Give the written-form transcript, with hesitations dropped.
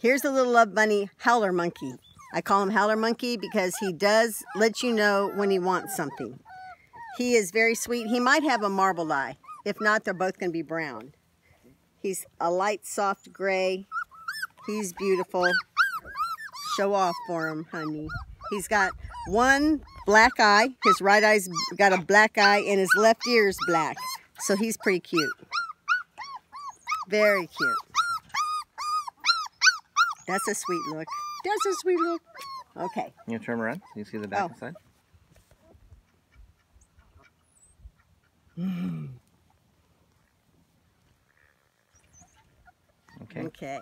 Here's a little love bunny howler monkey. I call him howler monkey because he does let you know when he wants something. He is very sweet. He might have a marbled eye. If not, they're both going to be brown. He's a light, soft gray. He's beautiful. Show off for him, honey. He's got one black eye. His right eye's got a black eye, and his left ear's black. So he's pretty cute. Very cute. That's a sweet look. That's a sweet look. Okay. You turn around. You see the back side? Okay. Okay.